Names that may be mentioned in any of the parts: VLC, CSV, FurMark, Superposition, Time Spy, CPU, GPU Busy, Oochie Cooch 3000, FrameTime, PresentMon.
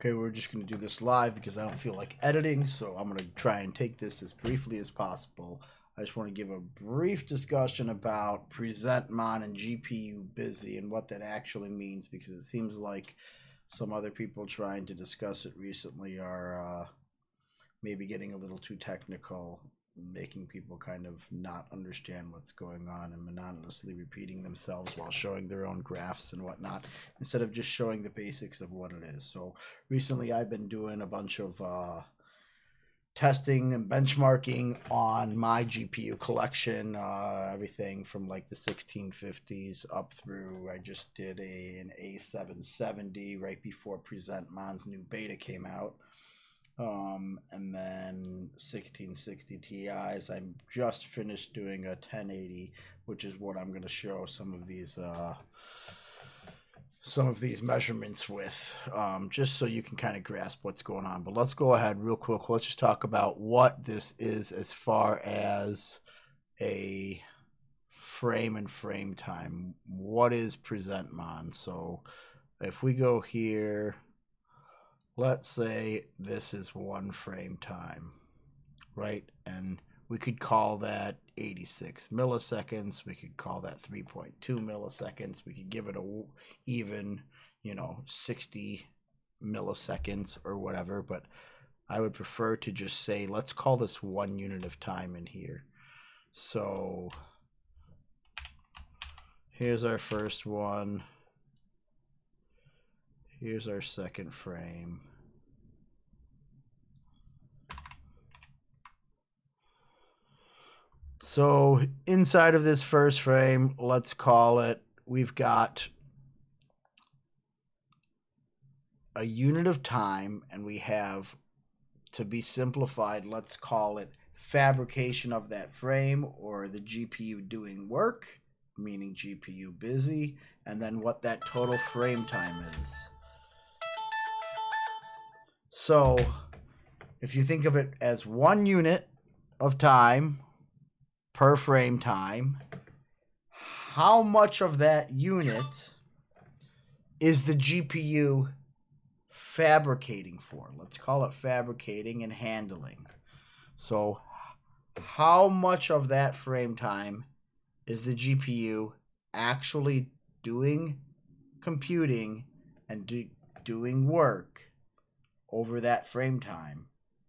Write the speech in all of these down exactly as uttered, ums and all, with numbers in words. Okay, we're just going to do this live because I don't feel like editing, so I'm going to try and take this as briefly as possible. I just want to give a brief discussion about PresentMon and G P U Busy and what that actually means, because it seems like some other people trying to discuss it recently are uh, maybe getting a little too technical, making people kind of not understand what's going on and monotonously repeating themselves while showing their own graphs and whatnot instead of just showing the basics of what it is. So recently I've been doing a bunch of uh, testing and benchmarking on my G P U collection, uh, everything from like the sixteen fifties up through, I just did a, an A seven seventy right before PresentMon's new beta came out. Um, and then sixteen sixty T Is. I'm just finished doing a ten eighty, which is what I'm going to show some of these uh, some of these measurements with, um, just so you can kind of grasp what's going on. But let's go ahead real quick. Let's just talk about what this is as far as a frame and frame time. What is PresentMon? So if we go here, let's say this is one frame time, right? And we could call that eighty-six milliseconds. We could call that three point two milliseconds. We could give it a even, you know, sixty milliseconds or whatever. But I would prefer to just say, let's call this one unit of time in here. So here's our first one. Here's our second frame. So inside of this first frame, let's call it, we've got a unit of time, and we have, to be simplified, let's call it fabrication of that frame, or the G P U doing work, meaning G P U busy, and then what that total frame time is. So if you think of it as one unit of time per frame time, how much of that unit is the G P U fabricating for? Let's call it fabricating and handling. So how much of that frame time is the G P U actually doing computing and do, doing work over that frame time?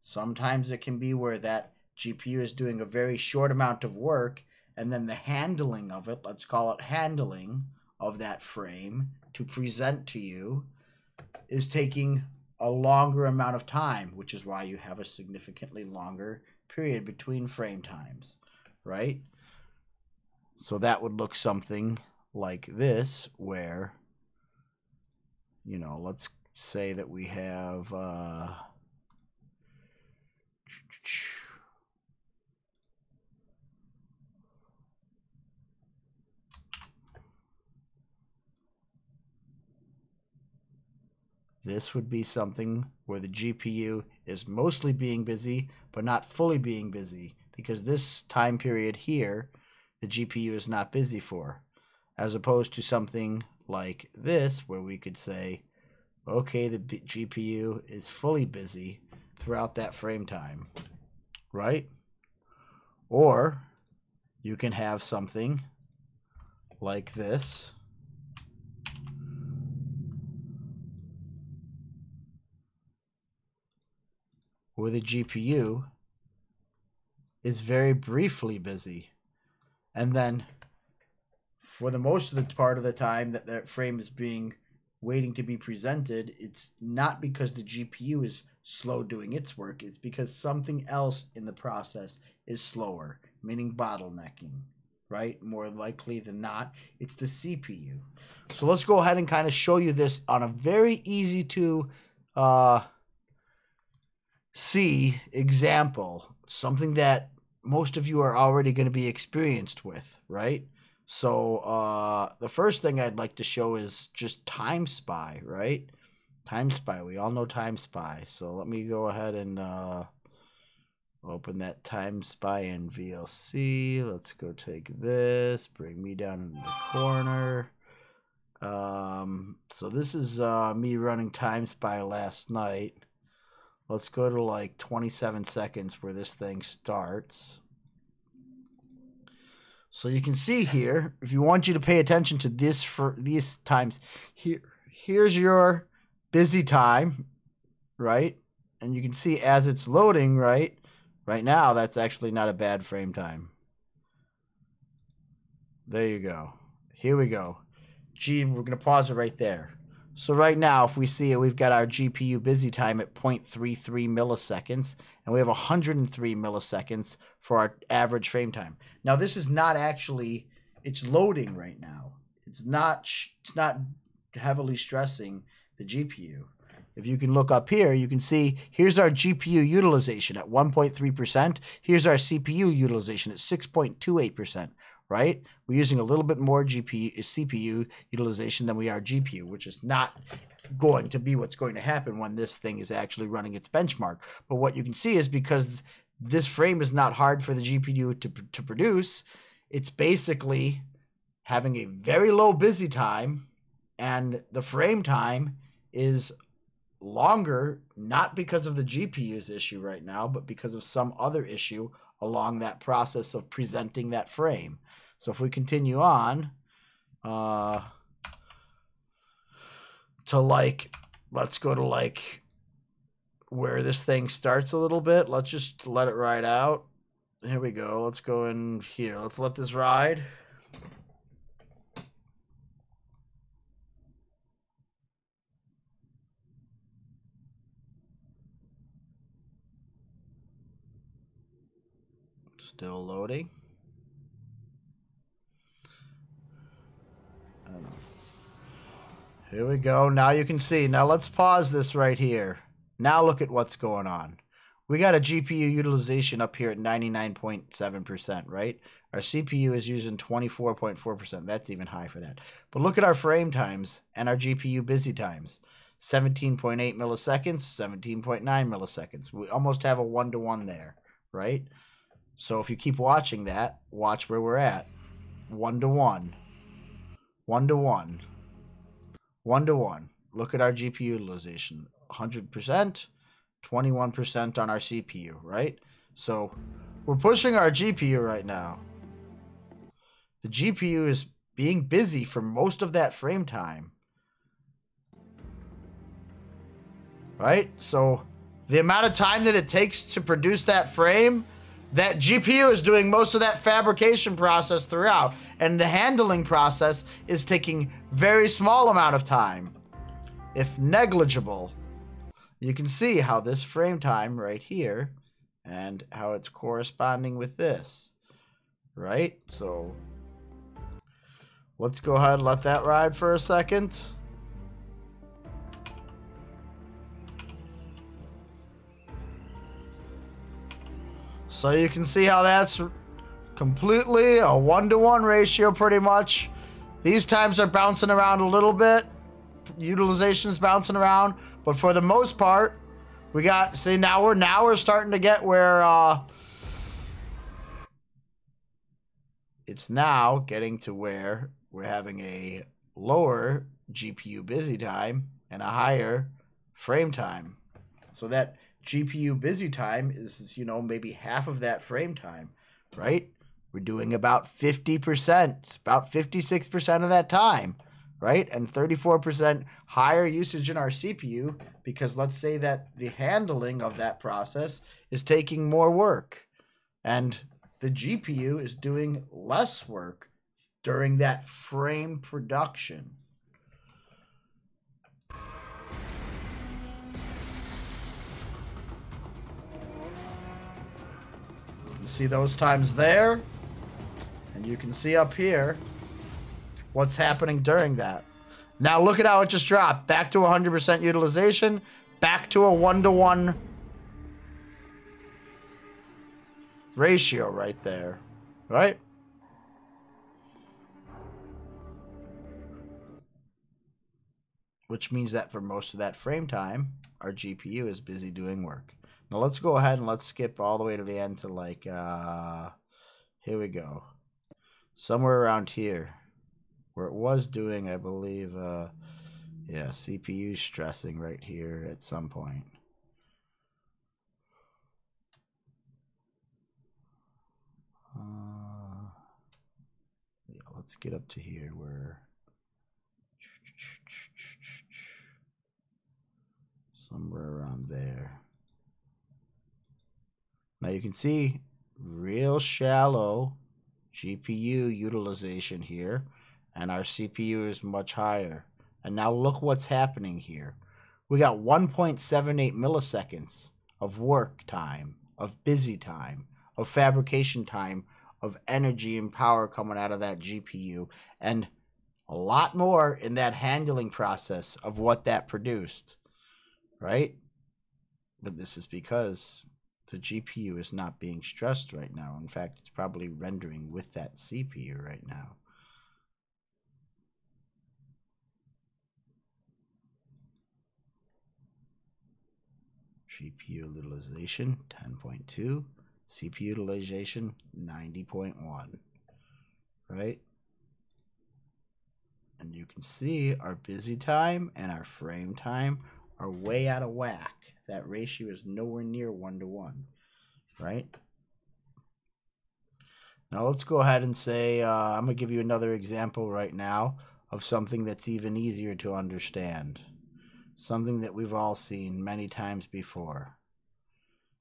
Sometimes it can be where that G P U is doing a very short amount of work, and then the handling of it, let's call it handling of that frame to present to you, is taking a longer amount of time, which is why you have a significantly longer period between frame times, right? So that would look something like this, where, you know, let's say that we have uh, this would be something where the G P U is mostly being busy but not fully being busy, because this time period here the G P U is not busy for, as opposed to something like this where we could say, okay, the G P U is fully busy throughout that frame time, right? Or you can have something like this, where the G P U is very briefly busy, and then for the most of the part of the time that that frame is being waiting to be presented, it's not because the G P U is slow doing its work, it's because something else in the process is slower, meaning bottlenecking, right? More likely than not, it's the C P U. So let's go ahead and kind of show you this on a very easy to uh, see example, something that most of you are already going to be experienced with, right? So uh, the first thing I'd like to show is just Time Spy, right? Time Spy. We all know Time Spy. So let me go ahead and uh, open that Time Spy in V L C. Let's go take this, bring me down into the corner. Um, so this is uh, me running Time Spy last night. Let's go to like twenty-seven seconds where this thing starts. So you can see here, if you want you to pay attention to this for these times, here, here's your busy time, right? And you can see as it's loading, right? Right now, that's actually not a bad frame time. There you go. Here we go. G, we're going to pause it right there. So right now, if we see it, we've got our G P U busy time at zero point three three milliseconds, and we have one hundred three milliseconds for our average frame time. Now, this is not actually, it's loading right now. It's not, it's not heavily stressing the G P U. If you can look up here, you can see here's our G P U utilization at one point three percent. Here's our C P U utilization at six point two eight percent. Right? We're using a little bit more G P U, C P U utilization than we are G P U, which is not going to be what's going to happen when this thing is actually running its benchmark. But what you can see is because this frame is not hard for the G P U to, to produce, it's basically having a very low busy time, and the frame time is longer, not because of the G P U's issue right now, but because of some other issue along that process of presenting that frame. So if we continue on uh, to like, let's go to like where this thing starts a little bit. Let's just let it ride out. Here we go. Let's go in here. Let's let this ride. Still loading. I don't know. Here we go. Now you can see. Now let's pause this right here. Now look at what's going on. We got a G P U utilization up here at ninety-nine point seven percent, right? Our C P U is using twenty-four point four percent. That's even high for that. But look at our frame times and our G P U busy times. seventeen point eight milliseconds, seventeen point nine milliseconds. We almost have a one-to-one there, right? So if you keep watching that, watch where we're at. One to one. One to one. One to one. Look at our G P U utilization. one hundred percent, twenty-one percent on our C P U, right? So we're pushing our G P U right now. The G P U is being busy for most of that frame time. Right? So the amount of time that it takes to produce that frame, that G P U is doing most of that fabrication process throughout, and the handling process is taking very small amount of time, if negligible. You can see how this frame time right here and how it's corresponding with this, right? So let's go ahead and let that ride for a second. So you can see how that's completely a one-to-one ratio pretty much. These times are bouncing around a little bit. Utilization's bouncing around. But for the most part, we got, see now we're now we're starting to get where uh, it's now getting to where we're having a lower G P U busy time and a higher frame time. So that G P U busy time is, you know, maybe half of that frame time, right? We're doing about fifty percent, about fifty-six percent of that time, right? And thirty-four percent higher usage in our C P U because let's say that the handling of that process is taking more work and the G P U is doing less work during that frame production. See those times there, and you can see up here what's happening during that. Now look at how it just dropped back to one hundred percent utilization, back to a one-to-one ratio right there, right? Which means that for most of that frame time, our G P U is busy doing work. Now let's go ahead and let's skip all the way to the end to like, uh, here we go. Somewhere around here. where it was doing, I believe, uh, yeah, C P U stressing right here at some point. Uh, yeah, let's get up to here where somewhere around there. Now you can see real shallow G P U utilization here, and our C P U is much higher. And now look what's happening here. We got one point seven eight milliseconds of work time, of busy time, of fabrication time, of energy and power coming out of that G P U, and a lot more in that handling process of what that produced, right? But this is because the G P U is not being stressed right now. In fact, it's probably rendering with that C P U right now. G P U utilization ten point two, C P U utilization ninety point one, right? And you can see our busy time and our frame time are way out of whack. That ratio is nowhere near one to one, right? Now let's go ahead and say, uh, I'm gonna give you another example right now of something that's even easier to understand. Something that we've all seen many times before.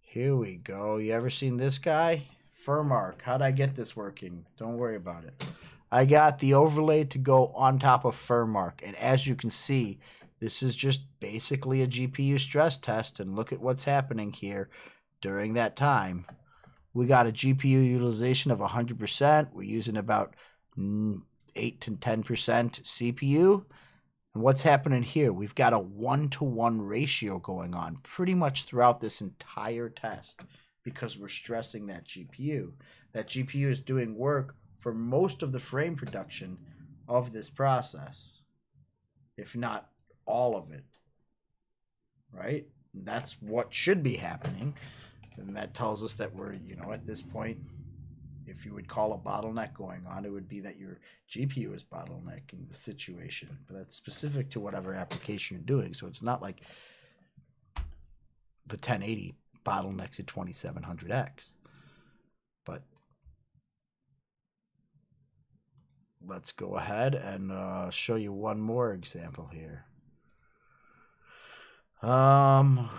Here we go. You ever seen this guy? FurMark. How'd I get this working? Don't worry about it. I got the overlay to go on top of FurMark. And as you can see, this is just basically a G P U stress test. And look at what's happening here during that time. We got a G P U utilization of one hundred percent. We're using about eight to ten percent C P U. And what's happening here? We've got a one-to-one ratio going on pretty much throughout this entire test because we're stressing that G P U. That G P U is doing work for most of the frame production of this process, if not all of it, right? And that's what should be happening. And that tells us that we're, you know, at this point, if you would call a bottleneck going on, it would be that your G P U is bottlenecking the situation, but that's specific to whatever application you're doing. So it's not like the ten eighty bottlenecks at twenty-seven hundred X, but let's go ahead and uh, show you one more example here. Um,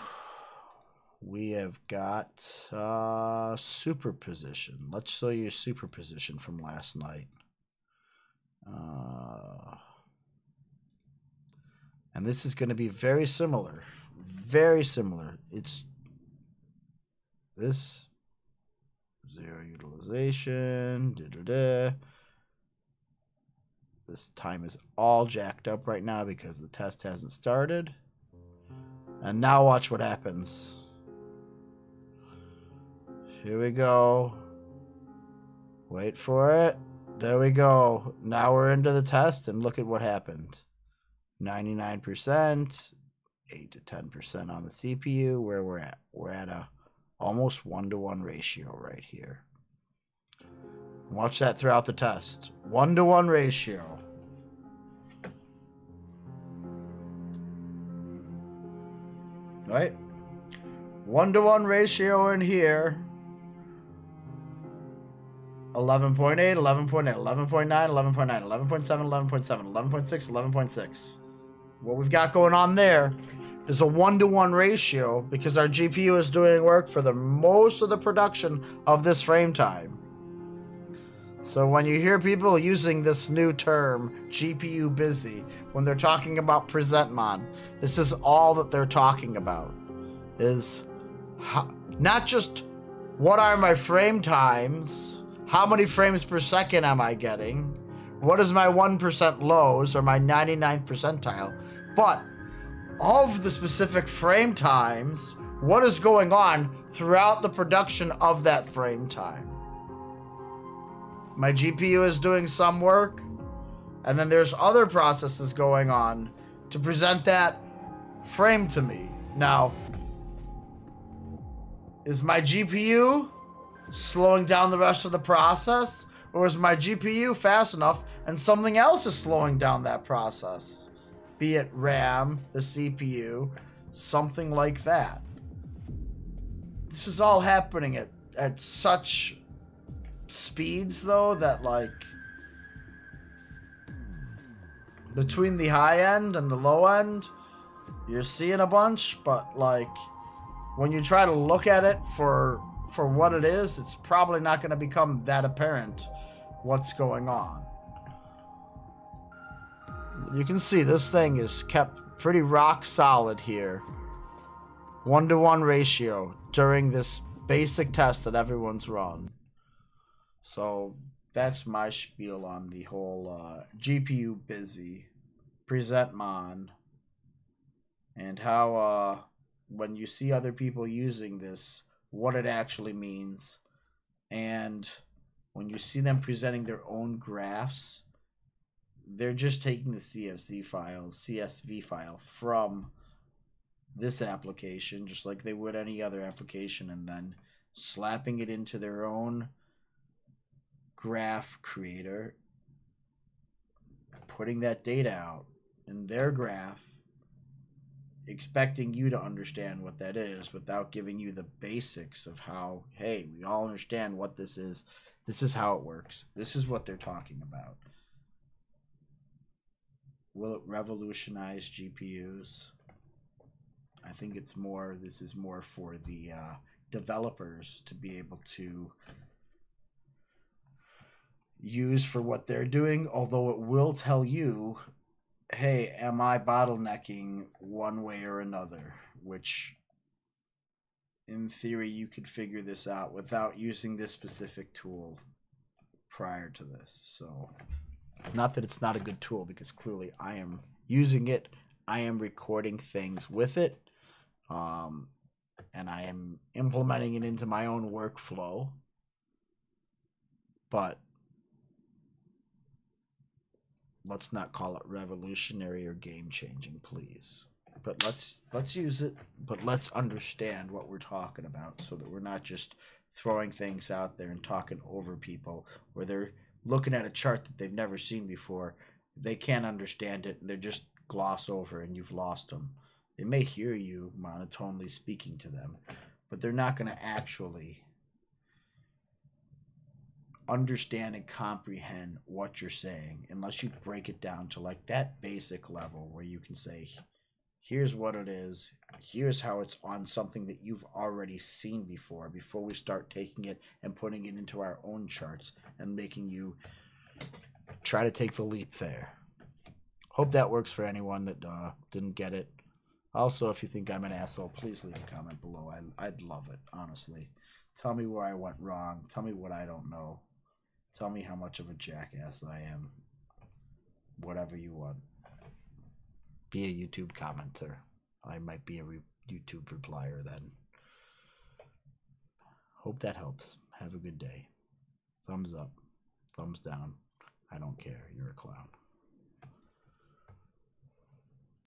we have got uh, Superposition. Let's show you Superposition from last night. Uh, and this is going to be very similar. Very similar. It's this zero utilization. Da, da, da. This time is all jacked up right now because the test hasn't started. And now watch what happens. Here we go. Wait for it. There we go. Now we're into the test and look at what happened. ninety-nine percent, eight to ten percent on the C P U where we're at. We're at a almost one-to-one ratio right here. Watch that throughout the test. One-to-one ratio. Right? One-to-one ratio in here. eleven point eight, eleven point eight, eleven point nine, eleven point nine, eleven point seven, eleven point seven, eleven point six, eleven point six. What we've got going on there is a one-to-one ratio because our G P U is doing work for the most of the production of this frame time. So when you hear people using this new term, G P U busy, when they're talking about PresentMon, this is all that they're talking about, is how, not just what are my frame times, how many frames per second am I getting, what is my one percent lows or my ninety-ninth percentile, but of the specific frame times, what is going on throughout the production of that frame time. My G P U is doing some work, and then there's other processes going on to present that frame to me. Now, is my G P U slowing down the rest of the process, Or is my G P U fast enough and something else is slowing down that process? Be it RAM, the C P U, something like that. This is all happening at, at such speeds, though, that, like, between the high end and the low end, you're seeing a bunch, but, like, when you try to look at it for for what it is, it's probably not going to become that apparent what's going on. You can see this thing is kept pretty rock solid here. One-to-one ratio during this basic test that everyone's run. So that's my spiel on the whole uh, G P U Busy, PresentMon, and how uh, when you see other people using this, what it actually means, and when you see them presenting their own graphs, they're just taking the C S V file, C S V file from this application, just like they would any other application, and then slapping it into their own graph creator, putting that data out in their graph, expecting you to understand what that is without giving you the basics of how, hey, we all understand what this is. This is how it works. This is what they're talking about. Will it revolutionize G P Us? I think it's more, this is more for the uh, developers to be able to use for what they're doing, although it will tell you, hey, am I bottlenecking one way or another? Which, in theory, you could figure this out without using this specific tool prior to this. So it's not that it's not a good tool, because clearly I am using it. I am recording things with it. Um, and I am implementing it into my own workflow. But let's not call it revolutionary or game-changing, please. But let's let's use it, but let's understand what we're talking about so that we're not just throwing things out there and talking over people where they're looking at a chart that they've never seen before. They can't understand it, and they're just gloss over, and you've lost them. They may hear you monotonely speaking to them, but they're not going to actually understand and comprehend what you're saying unless you break it down to like that basic level where you can say, here's what it is, here's how it's on something that you've already seen before, before we start taking it and putting it into our own charts and making you try to take the leap there. Hope that works for anyone that uh, didn't get it. Also, if you think I'm an asshole, please leave a comment below. I, I'd love it, honestly. Tell me where I went wrong. Tell me what I don't know. Tell me how much of a jackass I am. Whatever you want. Be a YouTube commenter. I might be a re YouTube replier then. Hope that helps. Have a good day. Thumbs up. Thumbs down. I don't care. You're a clown.